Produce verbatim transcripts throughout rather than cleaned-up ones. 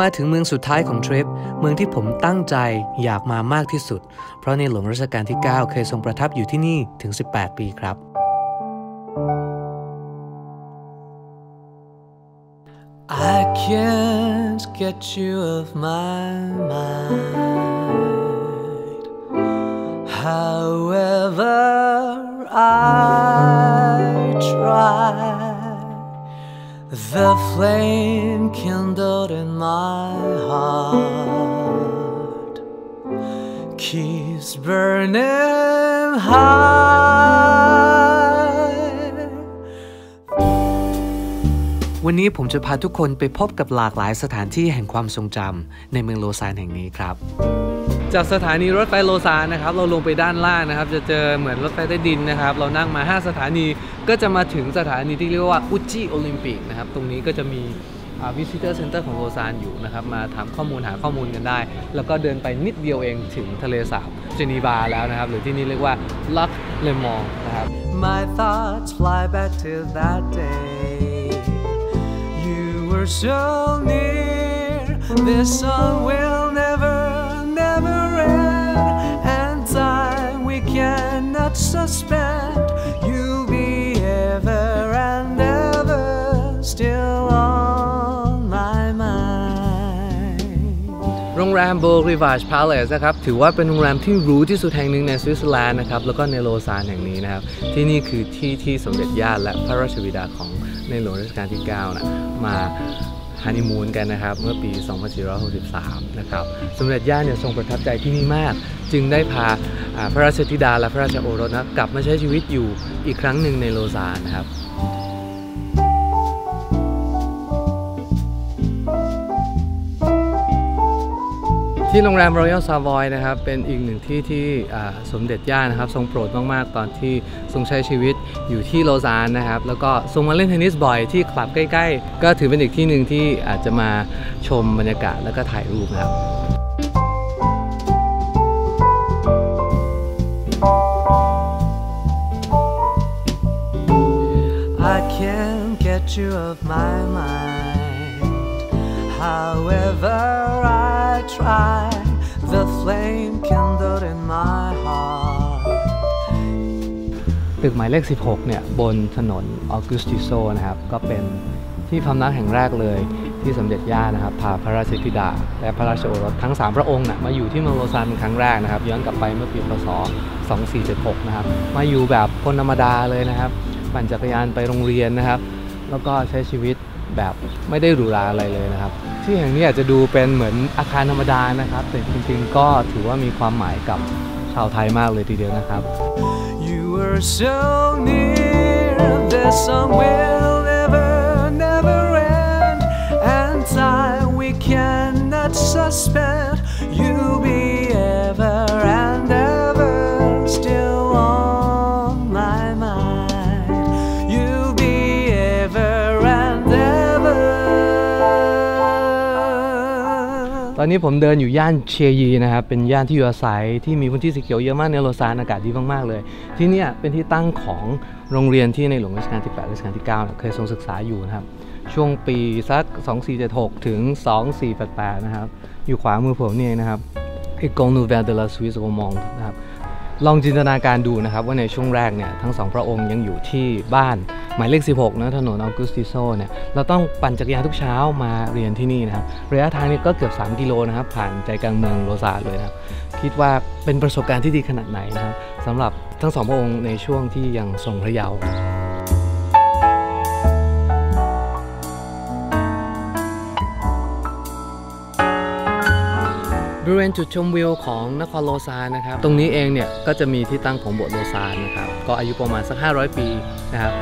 มาถึงเมืองสุดท้ายของทริปเมืองที่ผมตั้งใจอยากมามากที่สุดเพราะในหลวงรัชกาลที่เก้าเคยทรงประทับอยู่ที่นี่ถึงสิบแปดปีครับI can't get you off my mind. However I try, the flame kindled in my heart keeps burning high.วันนี้ผมจะพาทุกคนไปพบกับหลากหลายสถานที่แห่งความทรงจำในเมืองโลซานแห่งนี้ครับจากสถานีรถไฟโลซานนะครับเราลงไปด้านล่างนะครับจะเจอเหมือนรถไฟใต้ดินนะครับเรานั่งมาห้าสถานีก็จะมาถึงสถานีที่เรียกว่าอุจิโอลิมปิกนะครับตรงนี้ก็จะมีวิสิเตอร์เซ็นเตอร์ของโลซานอยู่นะครับมาถามข้อมูลหาข้อมูลกันได้แล้วก็เดินไปนิดเดียวเองถึงทะเลสาบเจนีวาแล้วนะครับหรือที่นี่เรียกว่าลักเลมองนะครับ My thoughts fly back to that day.So near, this song will never, never end, and time we cannot suspend. You'll be ever and ever still on my mind. โรงแรมโบริวาชพาเลสนะครับถือว่าเป็นโรงแรมที่หรูที่สุดแห่งหนึ่งในสวิตเซอร์แลนด์นะครับแล้วก็ในโลซานแห่งนี้นะครับที่นี่คือที่ที่สมเด็จย่าและพระราชบิดาของในหลวงรัชกาลที่เก้านะมาฮันนีมูนกันนะครับเมื่อปีสองพันสี่ร้อยหกสิบสามนะครับสมเด็จย่าเนี่ยทรงประทับใจที่นี่มากจึงได้พาพระราชธิดาและพระราชโอรสนะกลับมาใช้ชีวิตอยู่อีกครั้งหนึ่งในโลซานนะครับที่โรงแรม Royal Savoy นะครับเป็นอีกหนึ่งที่ที่สมเด็จย่านะครับทรงโปรดมากๆตอนที่ทรงใช้ชีวิตอยู่ที่โลซานนะครับแล้วก็ทรงมาเล่นเทนนิสบ่อยที่คลับใกล้ๆก็ถือเป็นอีกที่หนึ่งที่อาจจะมาชมบรรยากาศแล้วก็ถ่ายรูปนะครับI can't get you off my mind however I try the flame kindled in my heart ตึกหมายเลขสิบหกเนี่ยบนถนน Augusto นะครับก็เป็นที่พำนักแห่งแรกเลยที่สมเด็จย่านะครับพาพระราชธิดาและพระราชโอรสทั้งสามพระองค์นะมาอยู่ที่เมืองโลซานเป็นครั้งแรกนะครับย้อนกลับไปเมื่อปีพศสองพันสี่ร้อยเจ็ดสิบหกนะครับมาอยู่แบบคนธรรมดาเลยนะครับปั่นจักรยานไปโรงเรียนนะครับแล้วก็ใช้ชีวิตแบบไม่ได้หรูหราอะไรเลยนะครับที่แห่งนี้อาจจะดูเป็นเหมือนอาคารธรรมดานะครับแต่จริงๆก็ถือว่ามีความหมายกับชาวไทยมากเลยทีเดียวนะครับ You were so near that song will never never end and time we cannot suspend you'll be ever and ever still on my mind you'll be ever and everตอนนี้ผมเดินอยู่ย่านเชียยีนะครับเป็นย่านที่อยู่อาศัยที่มีพื้นที่สีเขียวเยอะมากในโลซานอากาศดีมากๆเลยที่นี่เป็นที่ตั้งของโรงเรียนที่ในหลวงรัชกาลที่แปดรัชกาลที่เก้าเคยทรงศึกษาอยู่นะครับช่วงปีสักสองพันสี่ร้อยเจ็ดสิบหกถึงสองพันสี่ร้อยแปดสิบแปดนะครับอยู่ขวามือผมนี่นะครับเอกองนูเวลเดลาสวิสโอมองนะครับลองจินตนาการดูนะครับว่าในช่วงแรกเนี่ยทั้งสองพระองค์ยังอยู่ที่บ้านหมายเลขสิบหกนะถนนออกุสติโซเนี่ยเราต้องปั่นจักรยานทุกเช้ามาเรียนที่นี่นะครับระยะทางนี้ก็เกือบสามกิโลนะครับผ่านใจกลางเมืองโลซานเลยนะครับคิดว่าเป็นประสบการณ์ที่ดีขนาดไหนนะครับสำหรับทั้งสองพระองค์ในช่วงที่ยังทรงพระเยาว์บริเวณจุดชมวิวของนครโลซานนะครับตรงนี้เองเนี่ยก็จะมีที่ตั้งของโบสถ์โลซานนะครับก็อายุประมาณสักห้าร้อยปีนะครับ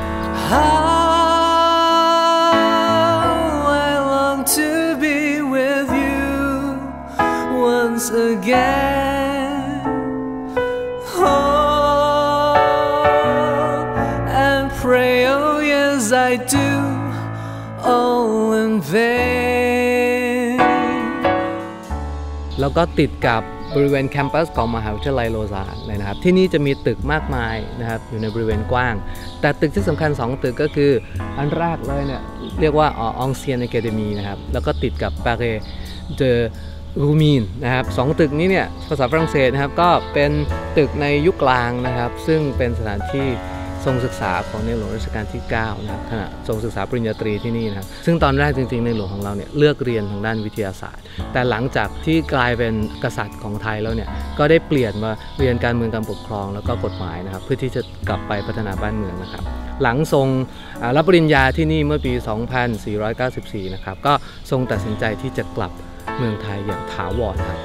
แล้วก็ติดกับ บริเวณแคมปัสของมหาวิทยาลัยโลซานเลยนะครับที่นี่จะมีตึกมากมายนะครับอยู่ในบริเวณกว้างแต่ตึกที่สำคัญสองตึกก็คืออันแรกเลยเนี่ยเรียกว่าอองเซียนอะคาเดมีนะครับแล้วก็ติดกับปาเรเดรูมีนนะครับสองตึกนี้เนี่ยภาษาฝรั่งเศสนะครับก็เป็นตึกในยุคกลางนะครับซึ่งเป็นสถานที่ทรงศึกษาของในหลวงรัชกาลที่เก้านะครับขณะทรงศึกษาปริญญาตรีที่นี่นะครับซึ่งตอนแรกจริงๆในหลวงของเราเนี่ยเลือกเรียนทางด้านวิทยาศาสตร์แต่หลังจากที่กลายเป็นกษัตริย์ของไทยแล้วเนี่ยก็ได้เปลี่ยนมาเรียนการเมืองการปกครองแล้วก็กฎหมายนะครับเพื่อที่จะกลับไปพัฒนาบ้านเมืองนะครับหลังทรงรับปริญญาที่นี่เมื่อปีสองพันสี่ร้อยเก้าสิบสี่นะครับก็ทรงตัดสินใจที่จะกลับเมืองไทยอย่างถาวรครับ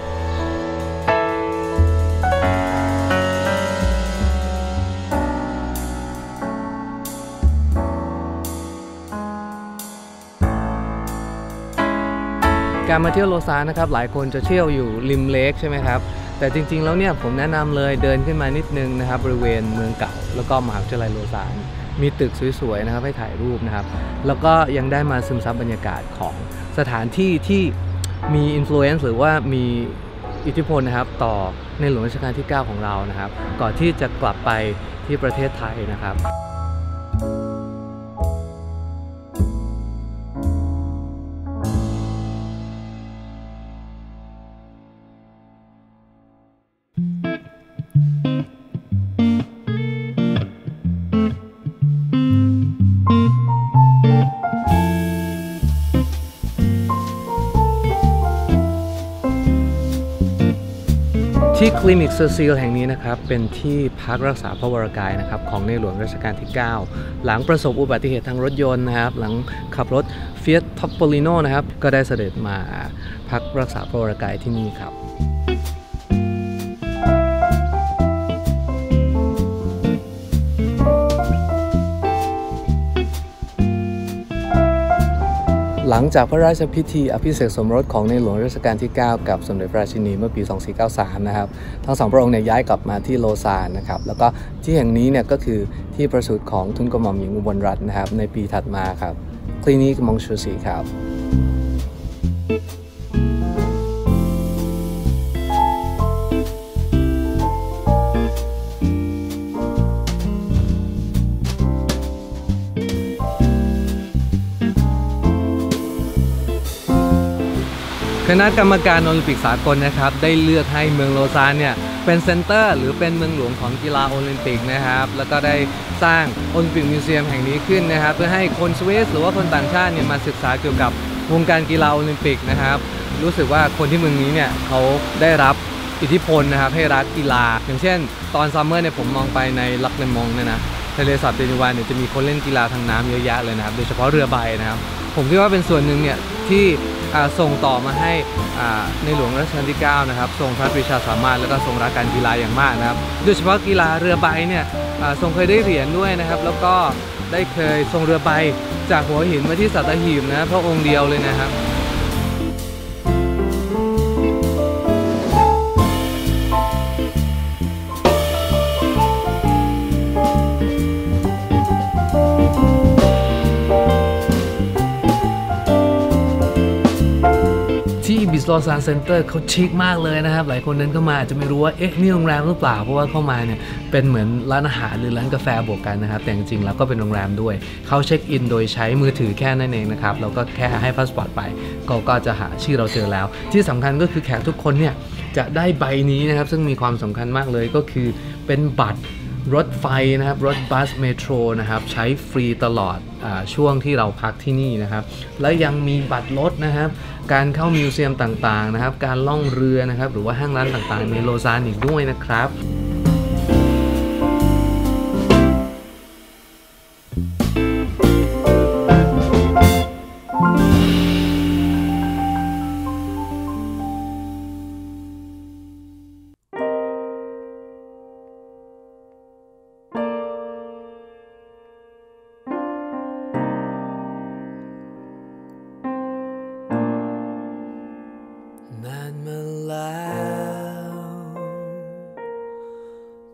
การมาเที่ยวโลซานนะครับหลายคนจะเที่ยวอยู่ริมเลคใช่ไหมครับแต่จริงๆแล้วเนี่ยผมแนะนำเลยเดินขึ้นมานิดนึงนะครับบริเวณเมืองเก่าแล้วก็มหาวิทยาลัยโลซานมีตึกสวยๆนะครับให้ถ่ายรูปนะครับแล้วก็ยังได้มาซึมซับบรรยากาศของสถานที่ที่มีอิทธิพลหรือว่ามีอิทธิพลนะครับต่อในหลวงรัชกาลที่เก้าของเรานะครับก่อนที่จะกลับไปที่ประเทศไทยนะครับที่คลินิกเซอร์ซีลแห่งนี้นะครับเป็นที่พักรักษาพระวรกายนะครับของในหลวงรัชกาลที่เก้าหลังประสบอุบัติเหตุทางรถยนต์นะครับหลังขับรถเฟียสท็อปโปลิโนนะครับก็ได้เสด็จมาพักรักษาพระวรกายที่นี่ครับหลังจากพระราชพิธีอภิเษกสมรสของในหลวงรัชกาลที่เก้ากับสมเด็จพระราชินีเมื่อปีสองพันสี่ร้อยเก้าสิบสามนะครับทั้งสองพระองค์เนี่ยย้ายกลับมาที่โลซานนะครับแล้วก็ที่แห่งนี้เนี่ยก็คือที่ประสูติของทุนกระหม่อมหญิงอุบลรัตน์นะครับในปีถัดมาครับคลินิกมงชูศรีครับคณะกรรมการโอลิมปิกสากลนะครับได้เลือกให้เมืองโลซานเนี่ยเป็นเซ็นเตอร์หรือเป็นเมืองหลวงของกีฬาโอลิมปิกนะครับแล้วก็ได้สร้างโอลิมปิกมิวเซียมแห่งนี้ขึ้นนะครับเพื่อให้คนสวิสหรือว่าคนต่างชาติเนี่ยมาศึกษาเกี่ยวกับวงการกีฬาโอลิมปิกนะครับรู้สึกว่าคนที่เมืองนี้เนี่ยเขาได้รับอิทธิพลนะครับให้รักกีฬาอย่างเช่นตอนซัมเมอร์เนี่ยผมมองไปในลักเลมองเนี่ยนะทะเลสาบเดนิวาเนี่ยจะมีคนเล่นกีฬาทางน้ำเยอะแยะเลยนะครับโดยเฉพาะเรือใบนะครับผมคิดว่าเป็นส่วนหนึ่งเนี่ยที่ส่งต่อมาให้ในหลวงรัชกาลที่เก้านะครับทรงพระปรีชาสามารถแล้วก็ทรงรักการกีฬาอย่างมากนะครับโดยเฉพาะกีฬาเรือใบเนี่ยทรงเคยได้เหรียญด้วยนะครับแล้วก็ได้เคยทรงเรือใบจากหัวหินมาที่สัตหีบนะพระองค์เดียวเลยนะครับโลซานเซ็นเตอร์เขาชิคมากเลยนะครับหลายคนเดินเข้ามาอาจจะไม่รู้ว่าเอ๊ะนี่โรงแรมหรือเปล่าเพราะว่าเข้ามาเนี่ยเป็นเหมือนร้านอาหารหรือร้านกาแฟบวกกันนะครับแต่จริงๆแล้วก็เป็นโรงแรมด้วยเขาเช็คอินโดยใช้มือถือแค่นั่นเองนะครับแล้วก็แค่ให้พาสปอร์ตไปเขาก็จะหาชื่อเราเจอแล้วที่สำคัญก็คือแขกทุกคนเนี่ยจะได้ใบนี้นะครับซึ่งมีความสำคัญมากเลยก็คือเป็นบัตรรถไฟนะครับรถบัสเมโทรนะครับใช้ฟรีตลอดอช่วงที่เราพักที่นี่นะครับและยังมีบัตรรถนะครับการเข้ามิวเซียมต่างๆนะครับการล่องเรือนะครับหรือว่าห้างร้านต่างๆในโลซานอีกด้วยนะครับ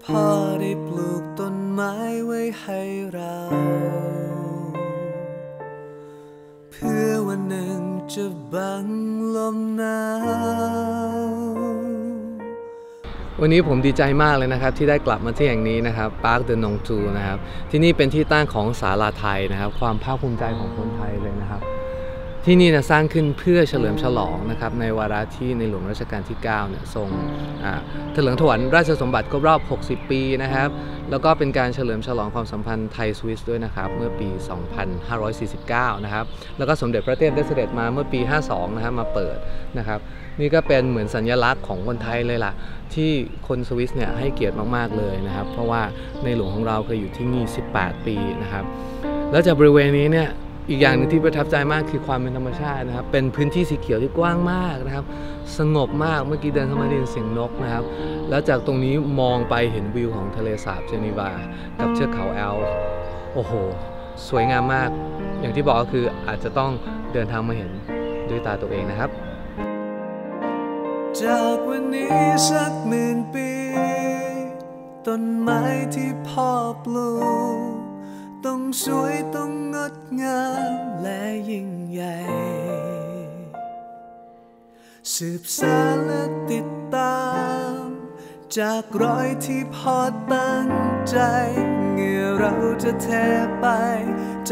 พ่อได้ปลูกต้นไม้ไว้ให้เราเพื่อวันหนึ่งจะบังลมหนาว วันนี้ผมดีใจมากเลยนะครับที่ได้กลับมาที่แห่งนี้นะครับปาร์คเดนงจูนะครับที่นี่เป็นที่ตั้งของศาลาไทยนะครับความภาคภูมิใจของคนไทยเลยนะครับที่นี่นะสร้างขึ้นเพื่อเฉลิมฉลองนะครับในวาระที่ในหลวงรัชกาลที่เก้าเนี่ยทรงเถลิงถวัลย์ราชสมบัติครบรอบหกสิบปีนะครับแล้วก็เป็นการเฉลิมฉลองความสัมพันธ์ไทยสวิสด้วยนะครับเมื่อปีสองพันห้าร้อยสี่สิบเก้านะครับแล้วก็สมเด็จพระเทพได้เสด็จมาเมื่อปีห้าสองนะครับมาเปิดนะครับนี่ก็เป็นเหมือนสัญลักษณ์ของคนไทยเลยล่ะที่คนสวิสเนี่ยให้เกียรติมากๆเลยนะครับเพราะว่าในหลวงของเราเคยอยู่ที่นี่สิบแปดปีนะครับแล้วจากบริเวณนี้เนี่ยอีกอย่างนึงที่ประทับใจมากคือความเป็นธรรมชาตินะครับเป็นพื้นที่สีเขียวที่กว้างมากนะครับสงบมากเมื่อกี้เดินเข้ามาได้ยินเสียงนกนะครับแล้วจากตรงนี้มองไปเห็นวิวของทะเลสาบเจนีวากับเชือกเขาแอลป์โอ้โหสวยงามมากอย่างที่บอกก็คืออาจจะต้องเดินทางมาเห็นด้วยตาตัวเองนะครับจากวันนี้สักหมื่นปีต้นไม้ที่พ่อปลูกต้องสวยต้องงดงามและยิ่งใหญ่สืบสานและติดตามจากรอยที่พ่อตั้งใจเหงื่อเราจะเทไป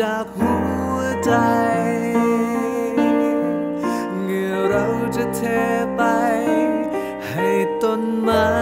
จากหัวใจเหงื่อเราจะเทไปให้ต้นไม้